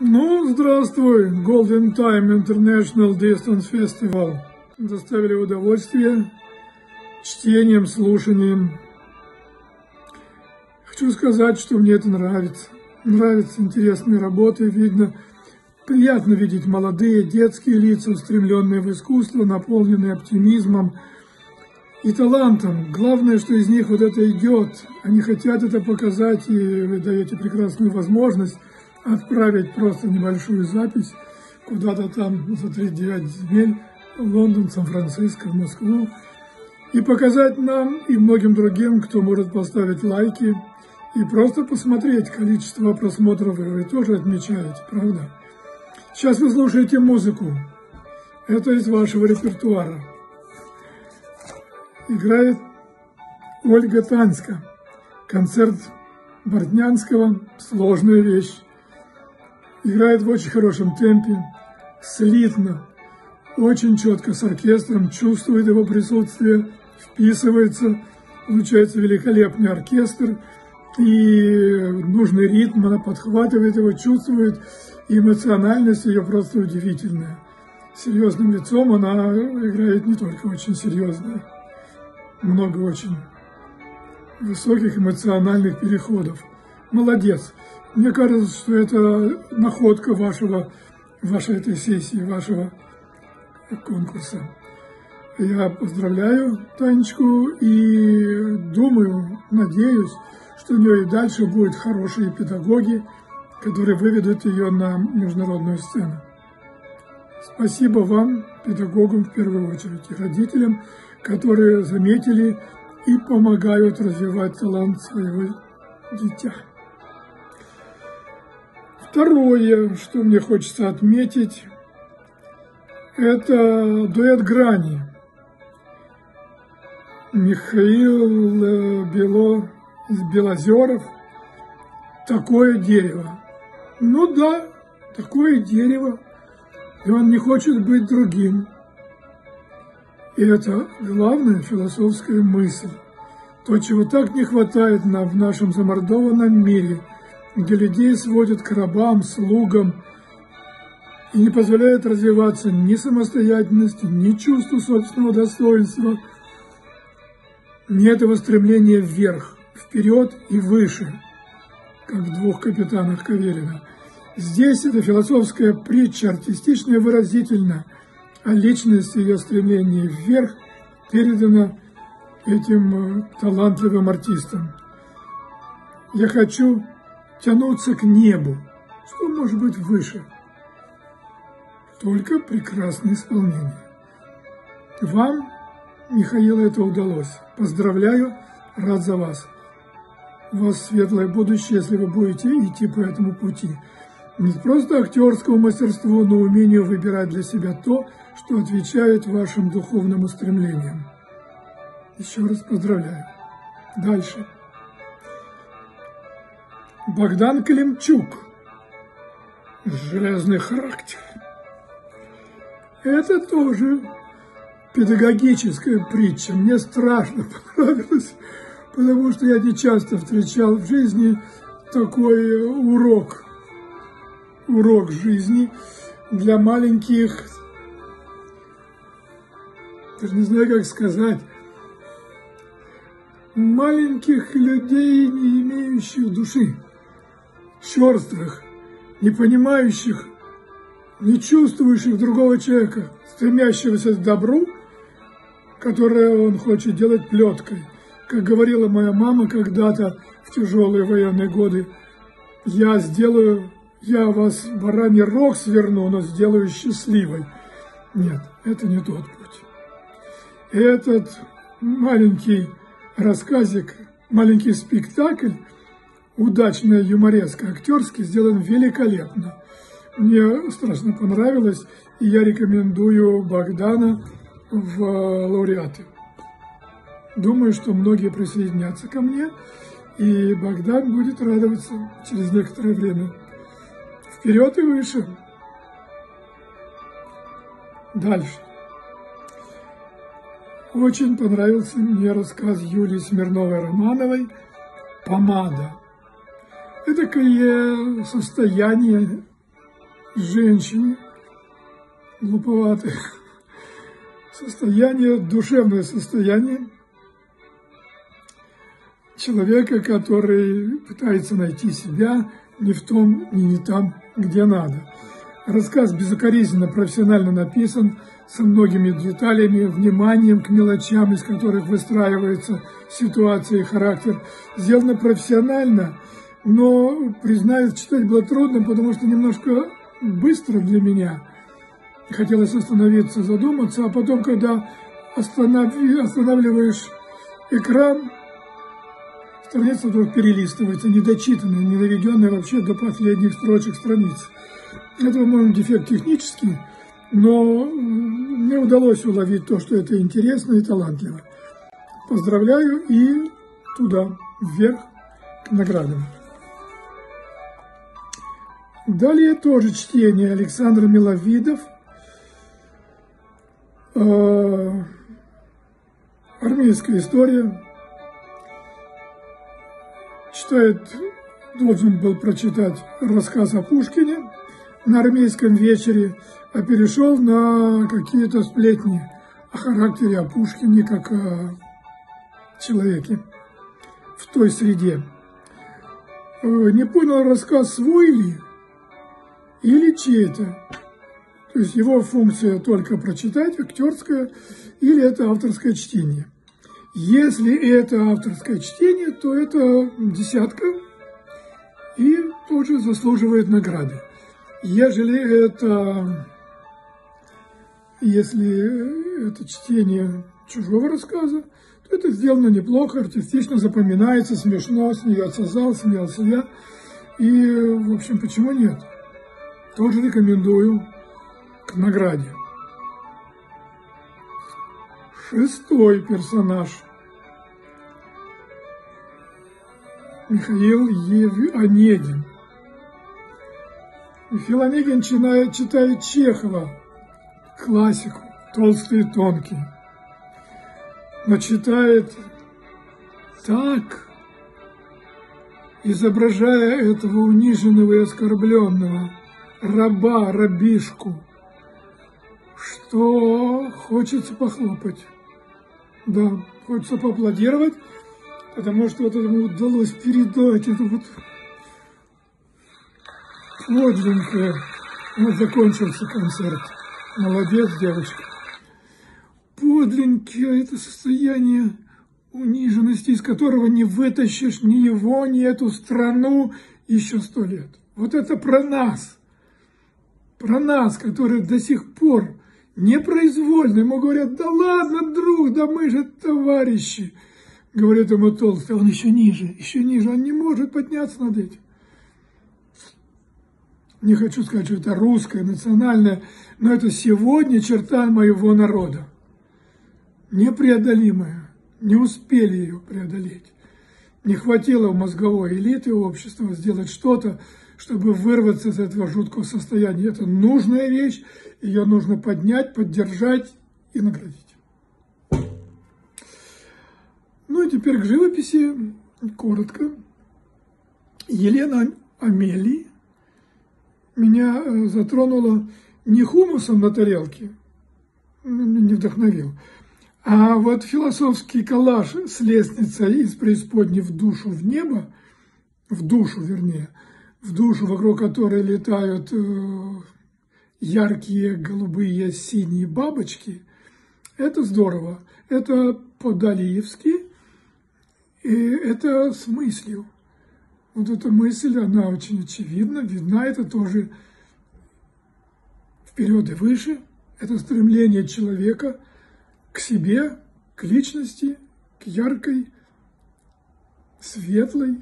Ну, здравствуй, Golden Time International Distance Festival. Доставили удовольствие чтением, слушанием. Хочу сказать, что мне это нравится. Нравятся интересные работы, видно. Приятно видеть молодые, детские лица, устремленные в искусство, наполненные оптимизмом и талантом. Главное, что из них вот это идет. Они хотят это показать, и вы даете прекрасную возможность отправить просто небольшую запись куда-то там за 39 земель, в Лондон, Сан-Франциско, в Москву, и показать нам и многим другим, кто может поставить лайки, и просто посмотреть количество просмотров, вы тоже отмечаете, правда? Сейчас вы слушаете музыку, это из вашего репертуара. Играет Ольга Танская, концерт Бортнянского, сложная вещь. Играет в очень хорошем темпе, слитно, очень четко с оркестром, чувствует его присутствие, вписывается, получается великолепный оркестр, и нужный ритм, она подхватывает его, чувствует, и эмоциональность ее просто удивительная. Серьезным лицом она играет не только очень серьезно, много очень высоких эмоциональных переходов. Молодец! Мне кажется, что это находка вашей этой сессии, вашего конкурса. Я поздравляю Танечку и думаю, надеюсь, что у нее и дальше будут хорошие педагоги, которые выведут ее на международную сцену. Спасибо вам, педагогам в первую очередь, и родителям, которые заметили и помогают развивать талант своего дитя. Второе, что мне хочется отметить, это дуэт «Грани». Михаил Белозеров «Такое дерево». Ну да, такое дерево, и он не хочет быть другим. И это главная философская мысль. То, чего так не хватает нам в нашем замордованном мире, где людей сводят к рабам, слугам и не позволяет развиваться ни самостоятельности, ни чувству собственного достоинства, ни этого стремления вверх, вперед и выше, как в «Двух капитанах Каверина». Здесь эта философская притча артистично и выразительна, а личность ее стремления вверх передана этим талантливым артистам. Я хочу тянуться к небу, что может быть выше, только прекрасное исполнение. Вам, Михаил, это удалось. Поздравляю, рад за вас. У вас светлое будущее, если вы будете идти по этому пути. Не просто актерскому мастерству, но умению выбирать для себя то, что отвечает вашим духовным устремлениям. Еще раз поздравляю. Дальше. Богдан Климчук. «Железный характер». Это тоже педагогическая притча. Мне страшно понравилось, потому что я не часто встречал в жизни такой урок. Урок жизни для маленьких, даже не знаю, как сказать, маленьких людей, не имеющих души. Черствых, не понимающих, не чувствующих другого человека, стремящегося к добру, которое он хочет делать плеткой. Как говорила моя мама когда-то в тяжелые военные годы, я вас бараний рог сверну, но сделаю счастливой. Нет, это не тот путь. Этот маленький рассказик, маленький спектакль, удачная юмореска, актерски сделан великолепно. Мне страшно понравилось, и я рекомендую Богдана в лауреаты. Думаю, что многие присоединятся ко мне, и Богдан будет радоваться через некоторое время. Вперед и выше. Дальше. Очень понравился мне рассказ Юлии Смирновой Романовой «Помада». Это такое состояние женщин глуповатых. Состояние, душевное состояние человека, который пытается найти себя ни в том, ни не там, где надо. Рассказ безукоризненно, профессионально написан, со многими деталями, вниманием к мелочам, из которых выстраивается ситуация и характер. Сделано профессионально, но, признаюсь, читать было трудно, потому что немножко быстро для меня. Хотелось остановиться, задуматься, а потом, когда останавливаешь экран, страница вдруг перелистывается, недочитанная, недоведенная вообще до последних строчек страниц. Это, по-моему, дефект технический, но мне удалось уловить то, что это интересно и талантливо. Поздравляю и туда, вверх, к наградам. Далее тоже чтение Александра Миловидов. Армейская история. Читает, должен был прочитать рассказ о Пушкине на армейском вечере, а перешел на какие-то сплетни о характере, о Пушкине, как о человеке в той среде. Не понял, рассказ свой ли или чей-то. То есть его функция только прочитать, актерская, или это авторское чтение. Если это авторское чтение, то это десятка и тоже заслуживает награды. Если это чтение чужого рассказа, то это сделано неплохо, артистично, запоминается, смешно, смеется зал, смеялся я. И, в общем, почему нет? Тоже рекомендую к награде. Шестой персонаж. Михаил Еви. Михаил Онегин читает Чехова, классику, толстый и тонкий, но читает так, изображая этого униженного и оскорбленного, раба, рабишку, что хочется похлопать, да, хочется поаплодировать, потому что вот этому удалось передать эту вот... Сложненько. Вот закончился концерт. Молодец, девочка. Подленькое это состояние униженности, из которого не вытащишь ни его, ни эту страну еще 100 лет. Вот это про нас. Про нас, которые до сих пор непроизвольно. Ему говорят, да ладно, друг, да мы же товарищи. Говорит ему толстый, он еще ниже, он не может подняться над этим. Не хочу сказать, что это русское, национальное, но это сегодня черта моего народа. Непреодолимая. Не успели ее преодолеть. Не хватило мозговой элиты общества сделать что-то, чтобы вырваться из этого жуткого состояния. Это нужная вещь, ее нужно поднять, поддержать и наградить. Ну и теперь к живописи. Коротко. Елена Амели. Меня затронуло не хумусом на тарелке, не вдохновил, а вот философский коллаж с лестницей из преисподней в душу, в небо, в душу, вернее, в душу, вокруг которой летают яркие голубые синие бабочки. Это здорово. Это по-далиевски, и это с мыслью. Вот эта мысль, она очень очевидна, видна, это тоже вперед и выше. Это стремление человека к себе, к личности, к яркой, светлой,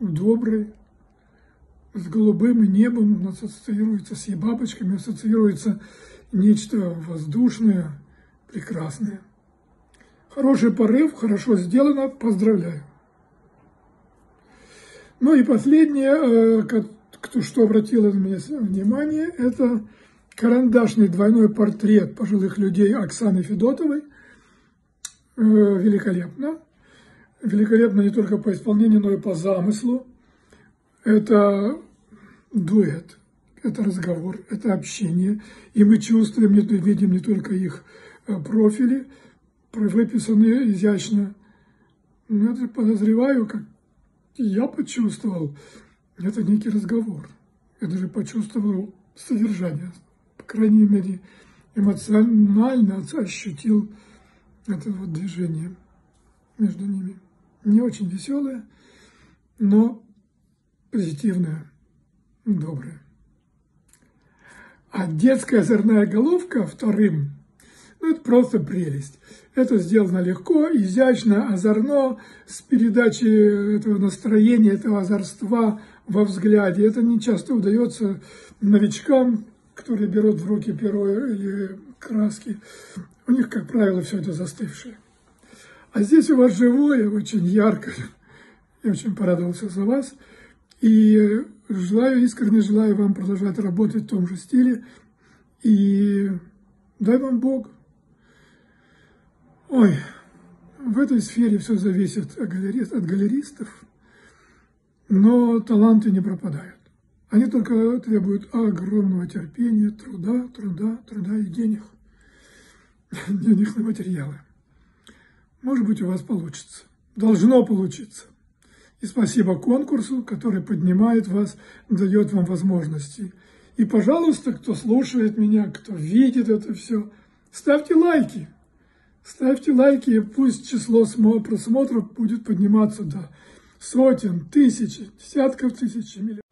доброй, с голубым небом. Он ассоциируется с бабочками, ассоциируется нечто воздушное, прекрасное. Хороший порыв, хорошо сделано, поздравляю. Ну и последнее, что обратило на меня внимание, это карандашный двойной портрет пожилых людей Оксаны Федотовой. Великолепно. Великолепно не только по исполнению, но и по замыслу. Это дуэт. это разговор, это общение. И мы чувствуем, видим не только их профили, выписанные изящно. Но это, подозреваю, как я почувствовал, это некий разговор. Я даже почувствовал содержание, по крайней мере, эмоционально ощутил это вот движение между ними. Не очень веселое, но позитивное, доброе. А детская озорная головка вторым, ну, это просто прелесть. Это сделано легко, изящно, озорно, с передачей этого настроения, этого озорства во взгляде. Это не часто удается новичкам, которые берут в руки перо или краски. У них, как правило, все это застывшее. А здесь у вас живое, очень ярко. Я очень порадовался за вас. И желаю, искренне желаю вам продолжать работать в том же стиле. И дай вам Бог. Ой, в этой сфере все зависит от галеристов. Но таланты не пропадают. Они только требуют огромного терпения, труда и денег. Денег на материалы. Может быть, у вас получится. Должно получиться. И спасибо конкурсу, который поднимает вас, дает вам возможности. И, пожалуйста, кто слушает меня, кто видит это все, ставьте лайки. Ставьте лайки, и пусть число просмотров будет подниматься до сотен, тысяч, десятков тысяч, миллионов.